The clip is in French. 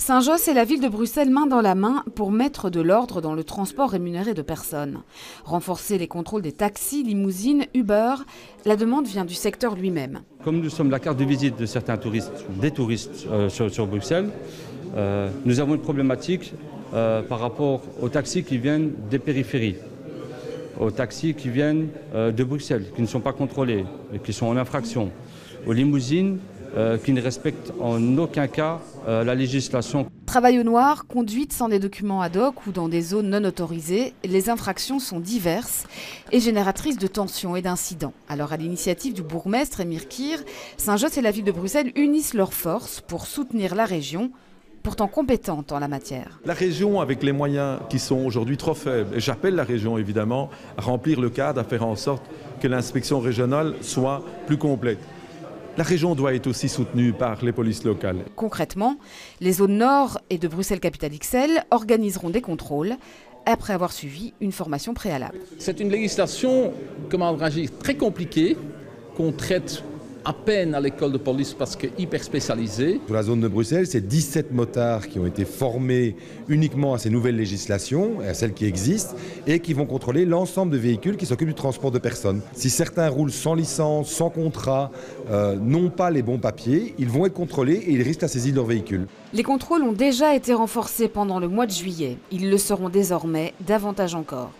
Saint-Josse et la ville de Bruxelles main dans la main pour mettre de l'ordre dans le transport rémunéré de personnes. Renforcer les contrôles des taxis, limousines, Uber, la demande vient du secteur lui-même. Comme nous sommes la carte de visite de certains touristes, des touristes sur Bruxelles, nous avons une problématique par rapport aux taxis qui viennent des périphéries, aux taxis qui viennent de Bruxelles, qui ne sont pas contrôlés, et qui sont en infraction, aux limousines qui ne respectent en aucun cas la législation. Travail au noir, conduite sans des documents ad hoc ou dans des zones non autorisées, les infractions sont diverses et génératrices de tensions et d'incidents. Alors à l'initiative du bourgmestre Emir Kir, Saint-Josse et la ville de Bruxelles unissent leurs forces pour soutenir la région, pourtant compétente en la matière. La région, avec les moyens qui sont aujourd'hui trop faibles, et j'appelle la région évidemment à remplir le cadre, à faire en sorte que l'inspection régionale soit plus complète. La région doit être aussi soutenue par les polices locales. Concrètement, les zones nord et de Bruxelles-Capitale-XL organiseront des contrôles après avoir suivi une formation préalable. C'est une législation, comment dirais-je, très compliquée, qu'on traite à peine à l'école de police parce que hyper spécialisée. Sur la zone de Bruxelles, c'est 17 motards qui ont été formés uniquement à ces nouvelles législations, à celles qui existent, et qui vont contrôler l'ensemble de véhicules qui s'occupent du transport de personnes. Si certains roulent sans licence, sans contrat, n'ont pas les bons papiers, ils vont être contrôlés et ils risquent la saisie de leur véhicule. Les contrôles ont déjà été renforcés pendant le mois de juillet. Ils le seront désormais davantage encore.